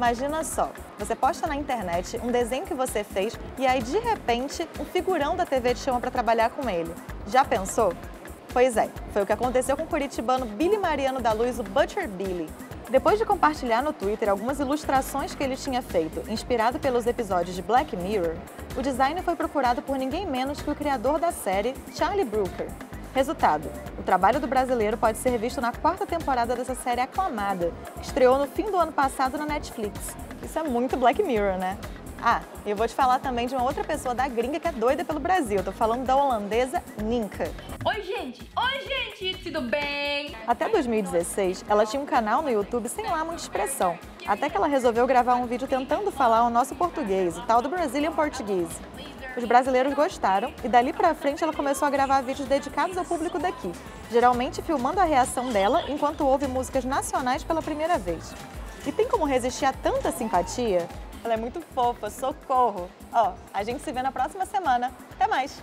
Imagina só, você posta na internet um desenho que você fez e aí, de repente, um figurão da TV te chama para trabalhar com ele. Já pensou? Pois é, foi o que aconteceu com o curitibano Billy Mariano da Luz, o Butcher Billy. Depois de compartilhar no Twitter algumas ilustrações que ele tinha feito, inspirado pelos episódios de Black Mirror, o design foi procurado por ninguém menos que o criador da série, Charlie Brooker. Resultado, o trabalho do brasileiro pode ser visto na 4ª temporada dessa série aclamada, que estreou no fim do ano passado na Netflix. Isso é muito Black Mirror, né? Ah, eu vou te falar também de uma outra pessoa da gringa que é doida pelo Brasil. Eu tô falando da holandesa Nienke. Oi, gente! Tudo bem? Até 2016, ela tinha um canal no YouTube sem lá muita expressão, até que ela resolveu gravar um vídeo tentando falar o nosso português, o tal do Brazilian Portuguese. Os brasileiros gostaram e dali pra frente ela começou a gravar vídeos dedicados ao público daqui, geralmente filmando a reação dela enquanto ouve músicas nacionais pela primeira vez. E tem como resistir a tanta simpatia? Ela é muito fofa, socorro! Ó, a gente se vê na próxima semana. Até mais!